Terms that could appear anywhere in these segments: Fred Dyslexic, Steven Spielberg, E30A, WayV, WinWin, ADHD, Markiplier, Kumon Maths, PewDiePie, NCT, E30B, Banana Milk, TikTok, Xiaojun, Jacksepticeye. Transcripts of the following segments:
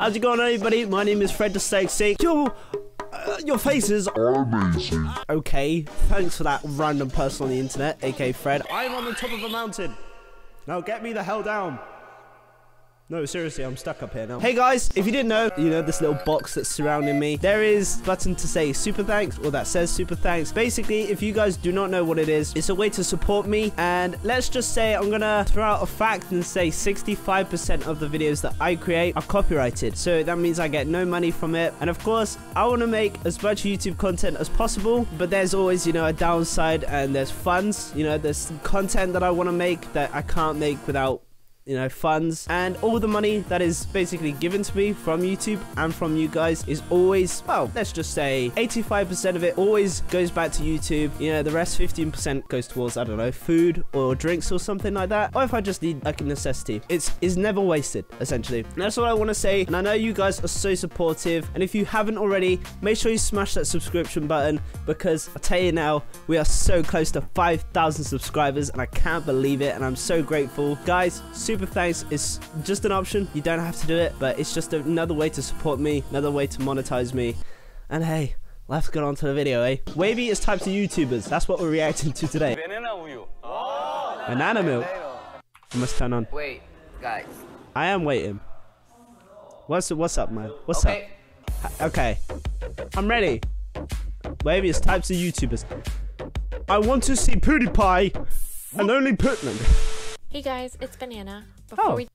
How's it going, everybody? My name is Fred Dyslexic. Your faces are amazing. Okay, thanks for that random person on the internet, aka Fred. I'm on the top of a mountain. Now get me the hell down. No, seriously, I'm stuck up here now. Hey guys, if you didn't know, you know this little box that's surrounding me. There is a button to say super thanks, or that says super thanks. Basically, if you guys do not know what it is, it's a way to support me. And let's just say I'm gonna throw out a fact and say 65% of the videos that I create are copyrighted. So that means I get no money from it. And of course, I wanna make as much YouTube content as possible, but there's always, you know, a downside and there's funds. You know, there's content that I wanna make that I can't make without, you know, funds, and all the money that is basically given to me from YouTube and from you guys is always, well, let's just say 85% of it always goes back to YouTube. You know, the rest 15% goes towards, I don't know, food or drinks or something like that, or if I just need like a necessity. It's never wasted, essentially. And that's what I want to say, and I know you guys are so supportive, and if you haven't already, make sure you smash that subscription button, because I tell you now, we are so close to 5,000 subscribers and I can't believe it, and I'm so grateful. Guys, super thanks is just an option. You don't have to do it, but it's just another way to support me, another way to monetize me. And hey, let's get on to the video, eh? WayV is types of YouTubers. That's what we're reacting to today. Banana milk. I must turn on. Wait, guys. I am waiting. What's up, man? What's up? Okay. I'm ready. WayV is types of YouTubers. I want to see PewDiePie and only Putnam. Hey guys, it's Banana.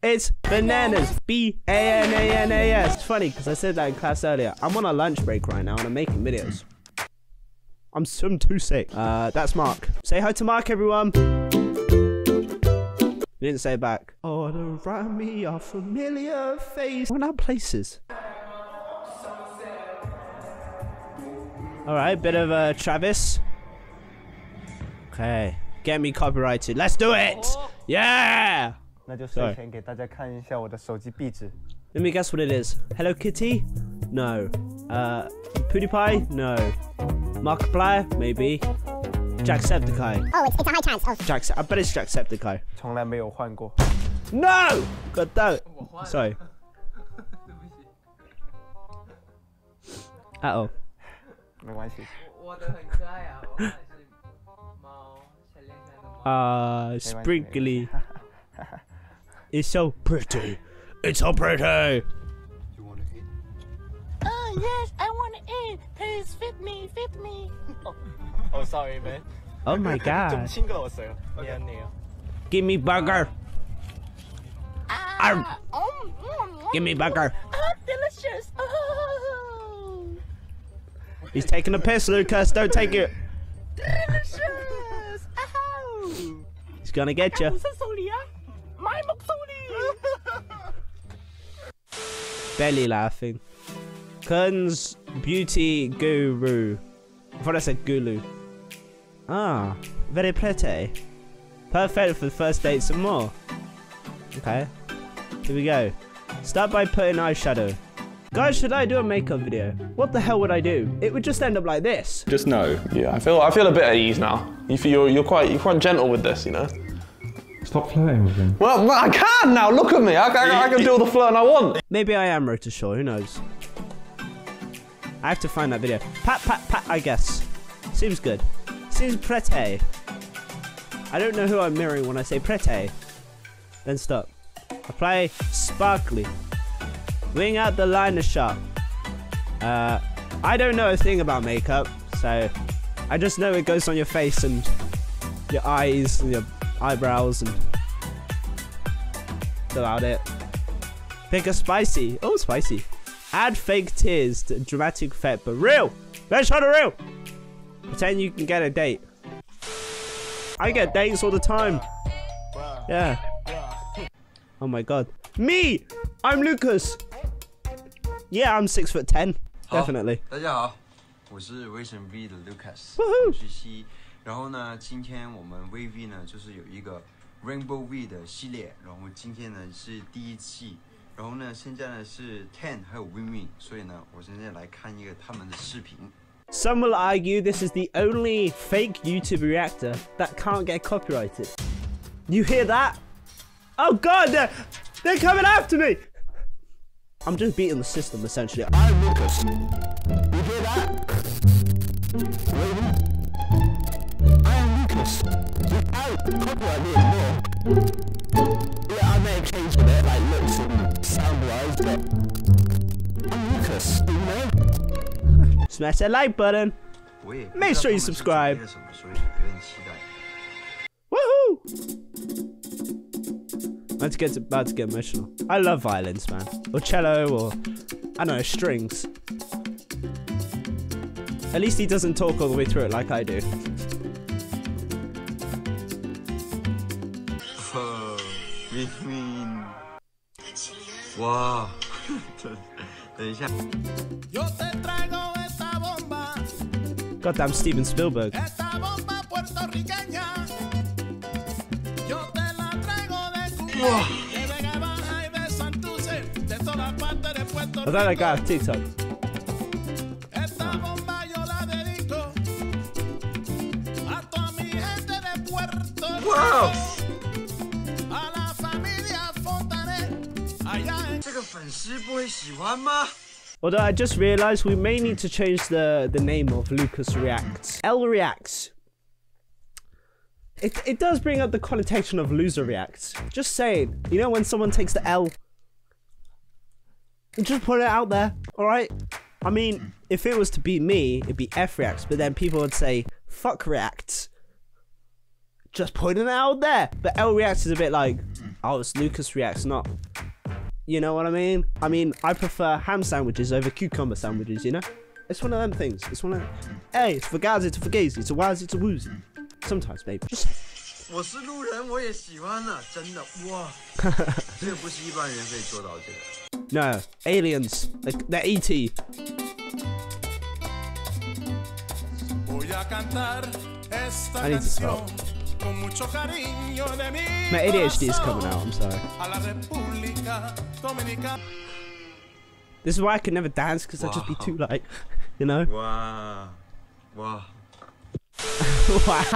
It's bananas. B-A-N-A-N-A-S. It's funny because I said that in class earlier. I'm on a lunch break right now and I'm making videos. I'm too sick. That's Mark. Say hi to Mark, everyone. You didn't say it back. All around me are familiar faces. We're in our places. All right, bit of Travis. Okay, get me copyrighted. Let's do it. Yeah! Sorry. Let me guess what it is. Hello Kitty? No. PewDiePie? No. Markiplier? Maybe. Jacksepticeye. Oh, it's a high chance. Oh. I bet it's Jacksepticeye. No! God damn it. Sorry. Uh-oh. Sprinkly. It's so pretty. It's so pretty. You want to eat? Oh, yes, I want to eat. Please feed me, feed me. Oh, sorry, man. Oh, my God. Give me burger. Give me burger. Oh, delicious. Oh. He's taking a piss, Lucas. Don't take it. Delicious. He's gonna get you. Belly laughing. Kun's beauty guru. I thought I said gulu. Ah, very pretty. Perfect for the first date some more. Okay, here we go. Start by putting eyeshadow. Guys, should I do a makeup video? What the hell would I do? It would just end up like this. Just no. Yeah, I feel a bit at ease now. You're quite gentle with this, you know. Stop flirting with him. Well, I can now. Look at me. I can do all the flirting I want. Maybe I am Rotoshore. Who knows? I have to find that video. Pat, pat, pat. I guess. Seems good. Seems pretty. I don't know who I'm mirroring when I say pretty. Then stop. Apply sparkly. Wing out the liner shot. I don't know a thing about makeup, so I just know it goes on your face and your eyes and your eyebrows and that's about it. Pick a spicy. Oh, spicy. Add fake tears to dramatic effect, but real. Let's try the real. Pretend you can get a date. I get dates all the time. Yeah. Oh my God. Me! I'm Lucas. Yeah, I'm 6'10", definitely. 大家好，我是 WayV 的 Lucas， 我是西。然后呢，今天我们 WayV 呢，就是有一个 Rainbow V 的系列。然后今天呢是第一期，然后呢现在呢是 Ten 还有 WinWin， 所以呢我现在来看一个他们的视频。Some will argue this is the only fake YouTube reactor that can't get copyrighted. You hear that? Oh God, they're coming after me. I'm just beating the system, essentially. I'm Lucas. You hear that? I'm Lucas. Yeah, I may have changed a bit, like looks and sound-wise, but I'm Lucas, you know? Smash that like button. Make sure you subscribe. Woohoo! That's about to get emotional. I love violins, man. Or cello, or I don't know, strings. At least he doesn't talk all the way through it like I do. Wow. Goddamn Steven Spielberg. Wow. Oh, that guy on TikTok. Wow. Although I just realized we may need to change the name of Lucas Reacts. L Reacts. It does bring up the connotation of loser reacts. Just saying. You know when someone takes the L? Just put it out there, alright? I mean, if it was to be me, it'd be F Reacts, but then people would say, fuck Reacts. Just putting it out there. But L Reacts is a bit like, oh, it's Lucas Reacts, not... You know what I mean? I mean, I prefer ham sandwiches over cucumber sandwiches, you know? It's one of them things. It's one of them. Hey, it's fugazi to fugazi, it's a wazzy, it's a woozy. Sometimes, maybe. Just... No, aliens. Like, they're E.T. I need to stop. My ADHD is coming out, I'm sorry. This is why I can never dance, because I'd just be too, like, you know? Wow. Wow. Wow.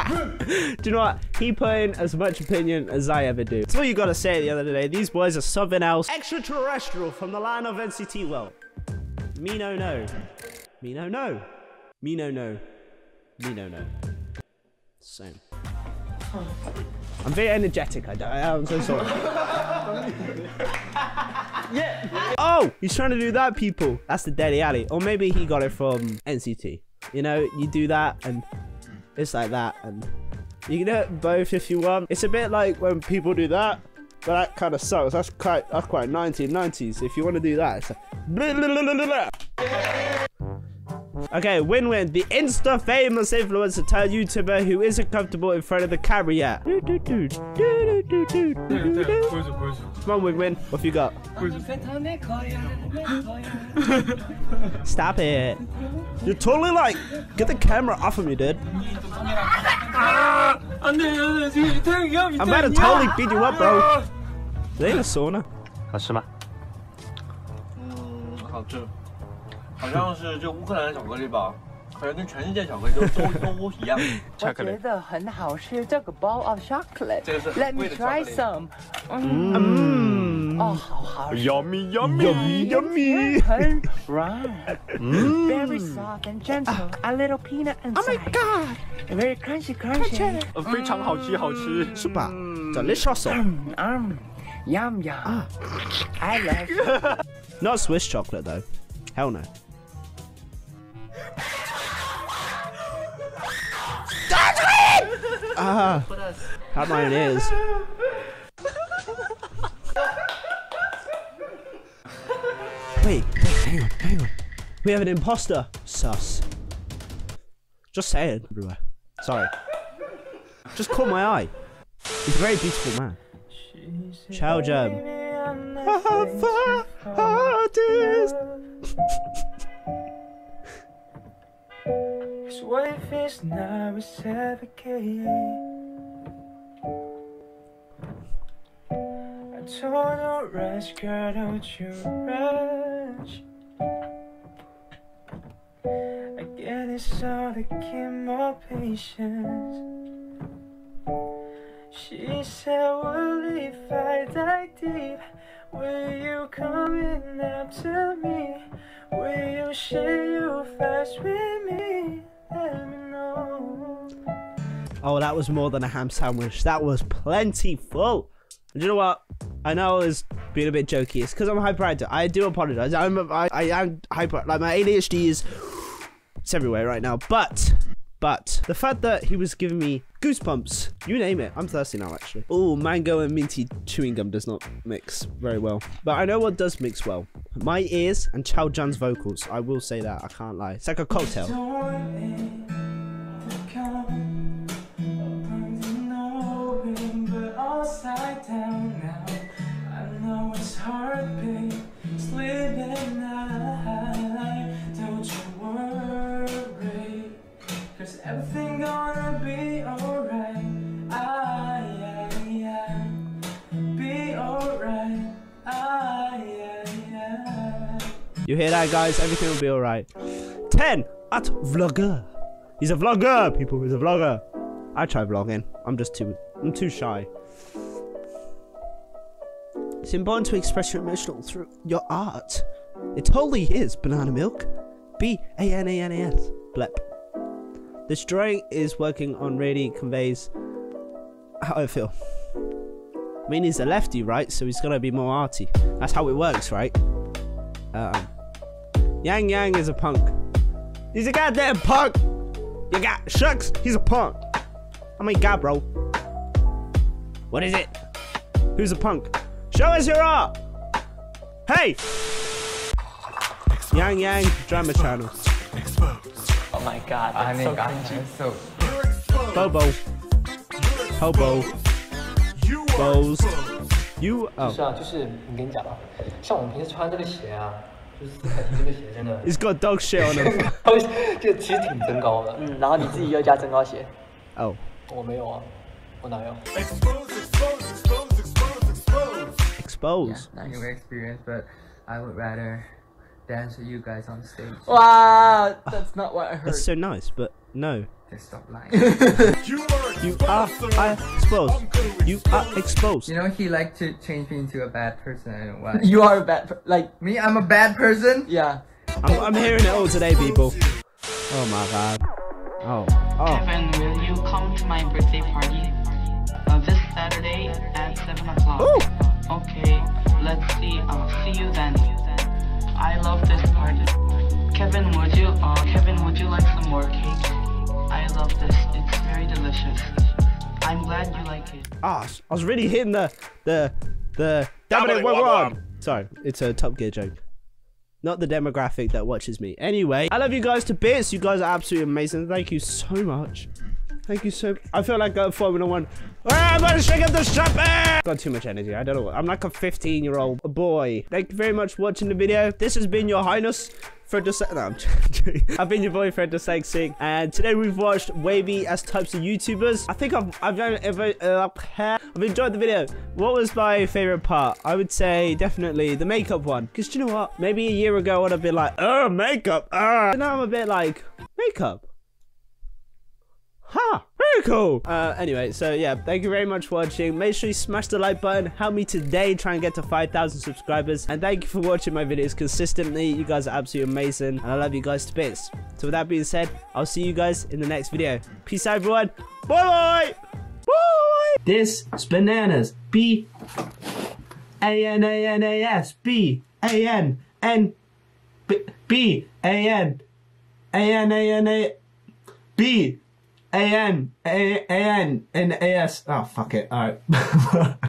Do you know what? He put in as much opinion as I ever do. That's all you gotta say the other day. These boys are something else. Extraterrestrial from the line of NCT world. Me no no. Me no no. Me no no. Me no no. Same. I'm very energetic, I'm so sorry. Yeah. Oh, he's trying to do that, people. That's the Deadly Alley. Or maybe he got it from NCT. You know, you do that and it's like that, and you can do it both if you want. It's a bit like when people do that, but that kind of sucks. That's quite 1990s. If you want to do that, it's like blah, blah, blah, blah, blah. Yeah. Okay, win-win. The insta-famous influencer tell YouTuber who isn't comfortable in front of the camera yet. Come on, win-win. What have you got? Stop it. You're totally like, get the camera off of me, dude. I'm about to totally beat you up, bro. Are they in a sauna? Let me try some. Oh, yummy, yummy, yummy, yummy. Very soft and gentle. A little peanut inside. Oh my god. Very crunchy, crunchy. 非常好吃，好吃。Super delicious. Yum yum. I love it. Not Swiss chocolate though. Hell no. Ah, how mine is. Wait, hang on, hang on. We have an imposter. Sus. Just saying. Everywhere. Sorry. Just caught my eye. He's a very beautiful man. Xiaojun. His wife is now a 7K. I told her, rush, girl, don't you rush. I get it's all to keep my patience. She said, well, if I die deep, Will you come in up to me? Will you share your flash with me? Let me know. Oh, that was more than a ham sandwich. That was plenty full. And you know what? I know I was being a bit jokey. It's because I'm hyperactive. I do apologize. I am hyper. Like, my ADHD is... it's everywhere right now. But the fact that he was giving me goosebumps, you name it. I'm thirsty now, actually. Oh, mango and minty chewing gum does not mix very well. But I know what does mix well. My ears and Xiaojun's vocals. I will say that. I can't lie. It's like a cocktail. Everything gonna be alright. Be alright. You hear that, guys? Everything will be alright. 10 at vlogger. He's a vlogger, people. He's a vlogger. I try vlogging. I'm too shy. It's important to express your emotional through your art. It totally is. Banana Milk. B-A-N-A-N-A-S. Blep. This drawing is working on really conveys how I feel. I mean, he's a lefty, right? So he's gonna be more arty. That's how it works, right? Yang Yang is a punk. He's a goddamn punk! You got shucks, he's a punk. Oh my god, bro. What is it? Who's a punk? Show us your art! Hey! Yang Yang Drama Channel. Oh my god, that's so cringy. So Bobo. Hobo. Bows. You oh. He's got dog shit on him. Oh. Expose. Yeah, nice experience, but I would rather dance with you guys on stage. Wow, that's not what I heard. That's so nice, but no. Just stop lying. You are exposed. You are exposed. You know, he liked to change me into a bad person. I don't know why. You are a bad person. Like me, I'm a bad person? Yeah. I'm hearing it all today, people. Oh my god. Oh. Oh. Kevin, will you come to my birthday party? This Saturday at 7 o'clock. Okay, let's see. I'll see you then. I love this party. Kevin, would you like some more cake? I love this. It's very delicious. I'm glad you like it. Ah, I was really hitting the dominant one. Sorry, it's a Top Gear joke. Not the demographic that watches me. Anyway, I love you guys to bits. You guys are absolutely amazing. Thank you so much. Thank you so much. I feel like I'm Formula One. Ah, I'm gonna shake up the shop. Got too much energy. I don't know. I'm like a 15-year-old boy. Thank you very much for watching the video. This has been your highness, Fred Dyslexic. No, I'm joking. I've been your boy, Fred Dyslexic. And today we've watched WayV as types of YouTubers. I think I've enjoyed the video. What was my favorite part? I would say definitely the makeup one. Because you know what? Maybe a year ago I would have been like, oh, makeup. But now I'm a bit like, makeup. Ha! Huh, very cool! Anyway, so yeah, thank you very much for watching. Make sure you smash the like button. Help me today try and get to 5,000 subscribers. And thank you for watching my videos consistently. You guys are absolutely amazing. And I love you guys to bits. So with that being said, I'll see you guys in the next video. Peace out, everyone. Bye-bye! Bye! This is bananas. B-A-N-A-N-A-S. B-A-N-N. B-A-N. A-N-A-N-A. B. A-N-A-N-N-A-S. Oh, fuck it. All right.